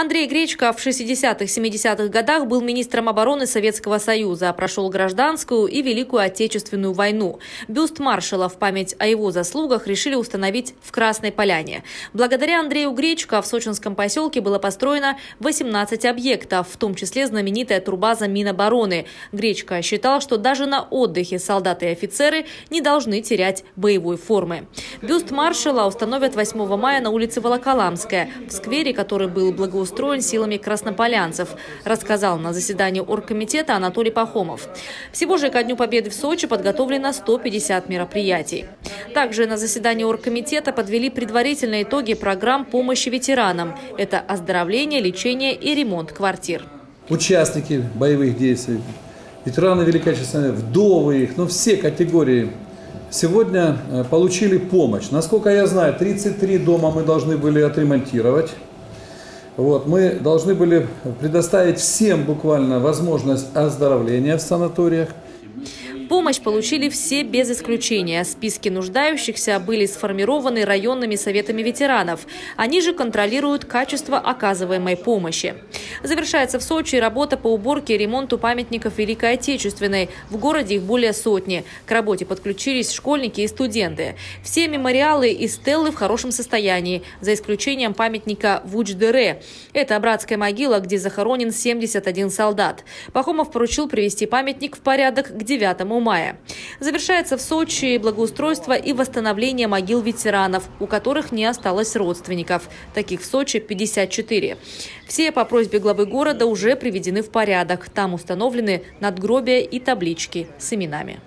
Андрей Гречко в 60-70-х годах был министром обороны Советского Союза, прошел Гражданскую и Великую Отечественную войну. Бюст маршала в память о его заслугах решили установить в Красной Поляне. Благодаря Андрею Гречко в сочинском поселке было построено 18 объектов, в том числе знаменитая турбаза Минобороны. Гречко считал, что даже на отдыхе солдаты и офицеры не должны терять боевой формы. Бюст маршала установят 8 мая на улице Волоколамская, в сквере, который был благоустроен силами краснополянцев, рассказал на заседании оргкомитета Анатолий Пахомов. Всего же ко Дню Победы в Сочи подготовлено 150 мероприятий. Также на заседании оргкомитета подвели предварительные итоги программ помощи ветеранам. Это оздоровление, лечение и ремонт квартир. Участники боевых действий, ветераны Великой Отечественной, вдовы их, но все категории сегодня получили помощь. Насколько я знаю, 33 дома мы должны были отремонтировать. Вот, мы должны были предоставить всем буквально возможность оздоровления в санаториях. Помощь получили все без исключения. Списки нуждающихся были сформированы районными советами ветеранов. Они же контролируют качество оказываемой помощи. Завершается в Сочи работа по уборке и ремонту памятников Великой Отечественной. В городе их более сотни. К работе подключились школьники и студенты. Все мемориалы и стеллы в хорошем состоянии, за исключением памятника Вучдере. Это братская могила, где захоронен 71 солдат. Пахомов поручил привести памятник в порядок к 9 мая. Завершается в Сочи благоустройство и восстановление могил ветеранов, у которых не осталось родственников. Таких в Сочи 54. Все по просьбе главы города уже приведены в порядок. Там установлены надгробия и таблички с именами.